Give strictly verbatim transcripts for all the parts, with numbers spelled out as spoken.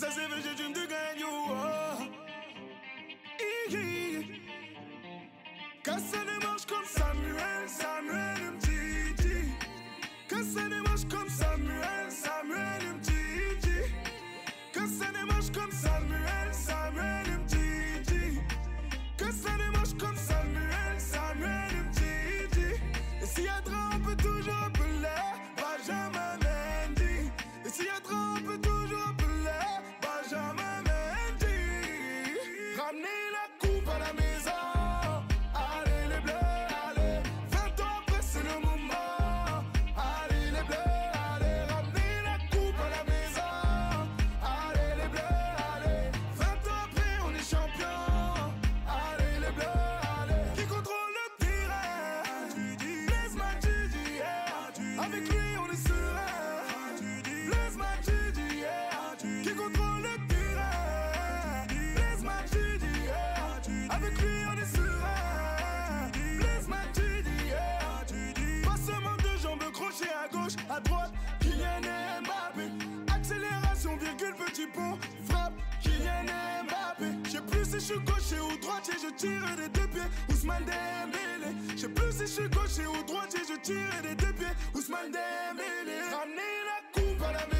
It's as if I dream to get you all. Quand ça démarche comme Samuel, Samuel M T G. Quand ça démarche comme Samuel, Samuel M T G. Quand ça démarche comme Samuel, Samuel M T G. Quand ça démarche comme Samuel, Samuel M T G. Et s'il y a drame, on peut toujours appeler Benjamin Mendy. Et s'il y a drame, on peut toujours appeler Benjamin Mendy. Ramenez la coupe à la maison. Allez les bleus, allez. vingt ans après c'est le moment. Allez les bleus, allez. Ramenez la coupe à la maison. Allez les bleus, allez. vingt ans après on est champion. Allez les bleus, allez. Qui contrôle le terrain? Blaise Matuidi d'hier. Avec lui on est serein. Blaise Matuidi d'hier. Qui contrôle le terrain, Blaise Matuidi d'hier. Avec lui on est serein, Blaise Matuidi d'hier. Passement de jambes, crochet à gauche, à droite, Kylian Mbappé. Accélération, virgule, petit pont, frappe, Kylian Mbappé. Je sais plus si je suis gaucher ou droitier, je tire des deux pieds, Ousmane Dembélé. Je sais plus si je suis gaucher ou droitier, je tire des deux pieds, Ousmane Dembélé. Ramenez la coupe à la maison.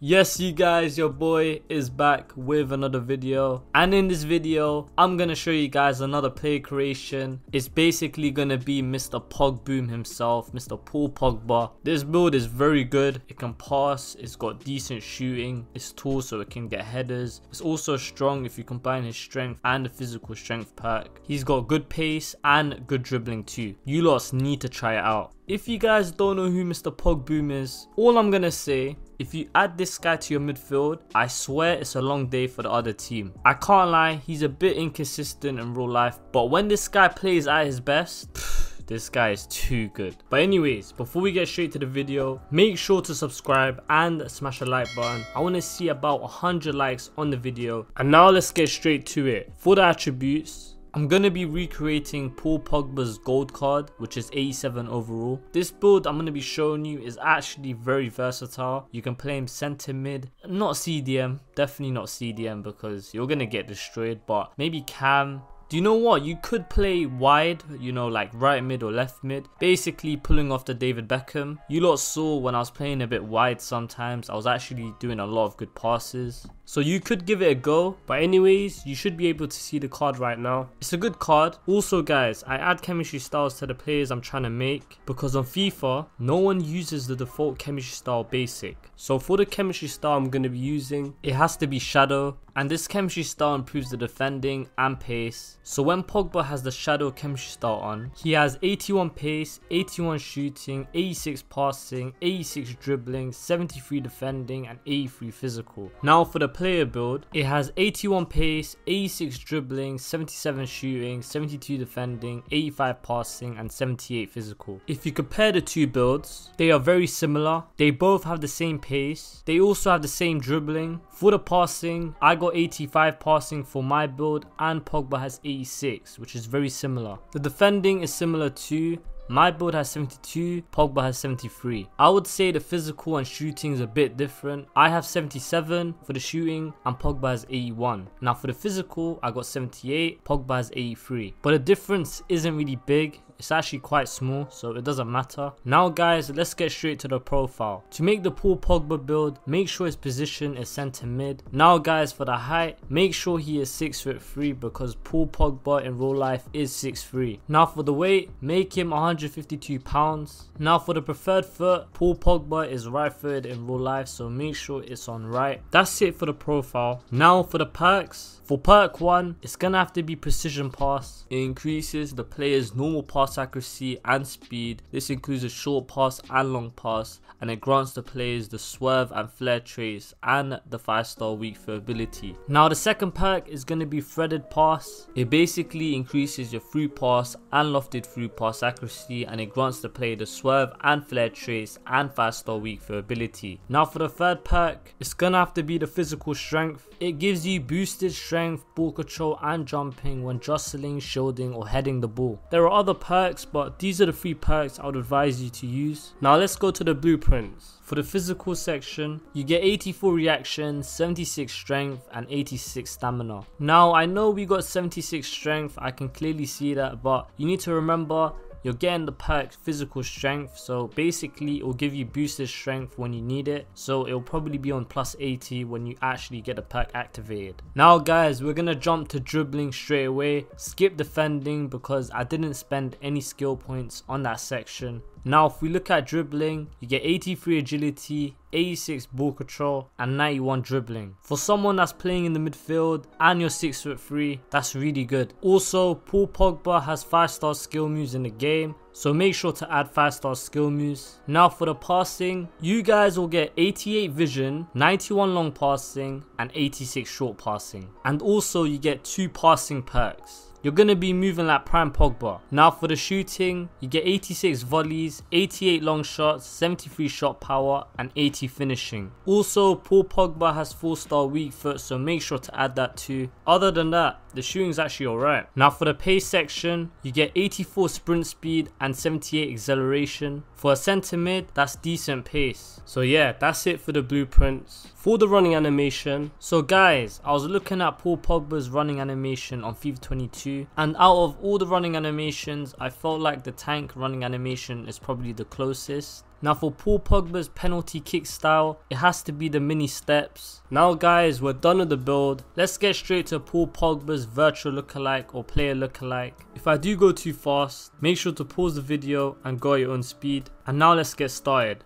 Yes, you guys, your boy is back with another video, and in this video I'm gonna show you guys another player creation. It's basically gonna be Mister Pogboom himself, Mister Paul Pogba. This build is very good. It can pass, it's got decent shooting, it's tall so it can get headers. It's also strong if you combine his strength and the physical strength perk. He's got good pace and good dribbling too. You lots need to try it out. If you guys don't know who Mister Pogboom is, all I'm gonna say, if you add this guy to your midfield, I swear it's a long day for the other team. I can't lie, he's a bit inconsistent in real life, but when this guy plays at his best, pff, this guy is too good. But anyways, before we get straight to the video, make sure to subscribe and smash the like button. I want to see about one hundred likes on the video. And now let's get straight to it. For the attributes, I'm gonna be recreating Paul Pogba's gold card, which is eighty-seven overall. This build I'm gonna be showing you is actually very versatile. You can play him center mid, not C D M, definitely not C D M because you're gonna get destroyed, but maybe cam. Do you know what? You could play wide, you know, like right mid or left mid, basically pulling off the David Beckham. You lot saw when I was playing a bit wide sometimes, I was actually doing a lot of good passes. So you could give it a go, but anyways, you should be able to see the card right now. It's a good card. Also guys, I add chemistry styles to the players I'm trying to make, because on FIFA, no one uses the default chemistry style basic. So for the chemistry style I'm going to be using, it has to be Shadow. And this chemistry style improves the defending and pace. So when Pogba has the Shadow chemistry style on, he has eighty-one pace, eighty-one shooting, eighty-six passing, eighty-six dribbling, seventy-three defending and eighty-three physical. Now for the player build, it has eighty-one pace, eighty-six dribbling, seventy-seven shooting, seventy-two defending, eighty-five passing and seventy-eight physical. If you compare the two builds, they are very similar. They both have the same pace. They also have the same dribbling. For the passing, I got eighty-five passing for my build and Pogba has eighty-six, which is very similar. The defending is similar too. My build has seventy-two, Pogba has seventy-three. I would say the physical and shooting is a bit different. I have seventy-seven for the shooting and Pogba has eighty-one. Now for the physical, I got seventy-eight, Pogba has eighty-three. But the difference isn't really big. It's actually quite small, so it doesn't matter. Now guys, let's get straight to the profile. To make the Paul Pogba build, make sure his position is centre mid. Now guys, for the height, make sure he is six foot three because Paul Pogba in real life is six foot three. Now for the weight, make him one hundred fifty-two pounds. Now for the preferred foot, Paul Pogba is right footed in real life, so make sure it's on right. That's it for the profile. Now for the perks. For perk one, it's gonna have to be precision pass. It increases the player's normal pass accuracy and speed. This includes a short pass and long pass, and it grants the players the swerve and flare traits and the five star weak foot ability. Now the second perk is gonna be threaded pass. It basically increases your through pass and lofted through pass accuracy, and it grants the player the swerve and flare traits and five star weak foot ability. Now for the third perk, it's gonna have to be the physical strength. It gives you boosted strength, ball control and jumping when jostling, shielding or heading the ball. There are other perks, but these are the three perks I would advise you to use. Now let's go to the blueprints. For the physical section, you get eighty-four reaction, seventy-six strength and eighty-six stamina. Now I know we got seventy-six strength, I can clearly see that, but you need to remember you're getting the perk physical strength, so basically it will give you boosted strength when you need it, so it will probably be on plus eighty when you actually get the perk activated. Now guys, we're gonna jump to dribbling straight away. Skip defending because I didn't spend any skill points on that section. Now if we look at dribbling, you get eighty-three agility, eighty-six ball control and ninety-one dribbling. For someone that's playing in the midfield and you're six foot three, that's really good. Also, Paul Pogba has five star skill moves in the game, so make sure to add five star skill moves. Now for the passing, you guys will get eighty-eight vision, ninety-one long passing and eighty-six short passing. And also you get two passing perks. You're going to be moving like prime Pogba. Now for the shooting, you get eighty-six volleys, eighty-eight long shots, seventy-three shot power and eighty finishing. Also, Paul Pogba has four star weak foot, so make sure to add that too. Other than that, the shooting is actually alright. Now for the pace section, you get eighty-four sprint speed and seventy-eight acceleration. For a centre mid, that's decent pace. So yeah, that's it for the blueprints. For the running animation, so guys, I was looking at Paul Pogba's running animation on FIFA twenty-two. And out of all the running animations, I felt like the tank running animation is probably the closest. Now for Paul Pogba's penalty kick style, it has to be the mini steps. Now guys, we're done with the build. Let's get straight to Paul Pogba's virtual lookalike or player lookalike. If I do go too fast, make sure to pause the video and go at your own speed. And now let's get started.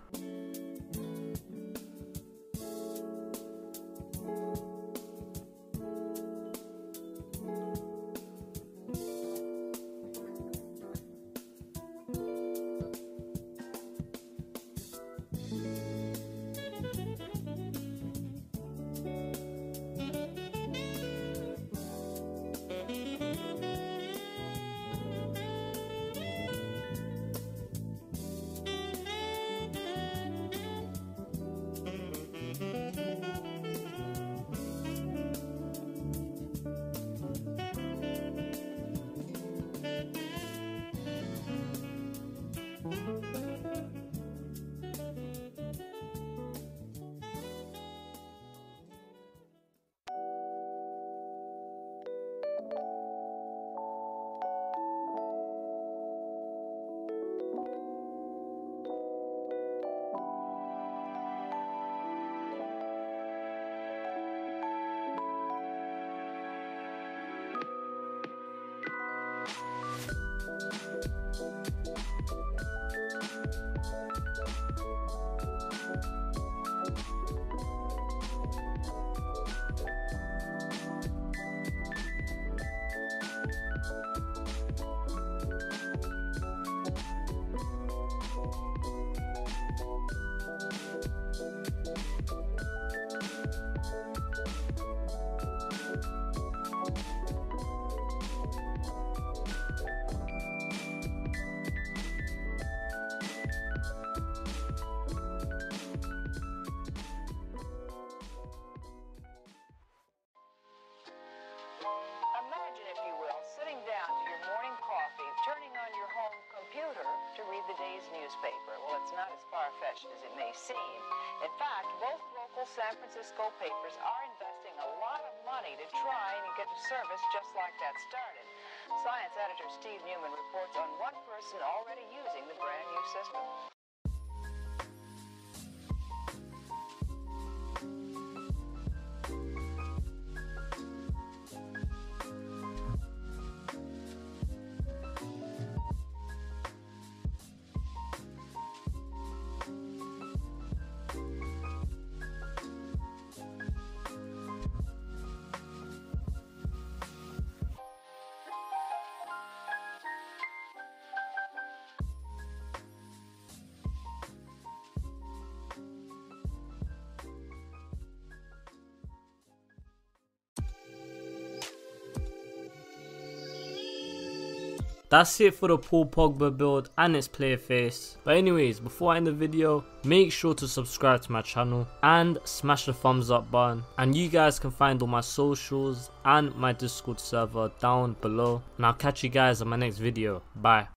Well, it's not as far-fetched as it may seem. In fact, both local San Francisco papers are investing a lot of money to try and get a service just like that started. Science editor Steve Newman reports on one person already using the brand new system. That's it for the Paul Pogba build and its player face. But anyways, before I end the video, make sure to subscribe to my channel and smash the thumbs up button. And you guys can find all my socials and my Discord server down below. And I'll catch you guys on my next video. Bye.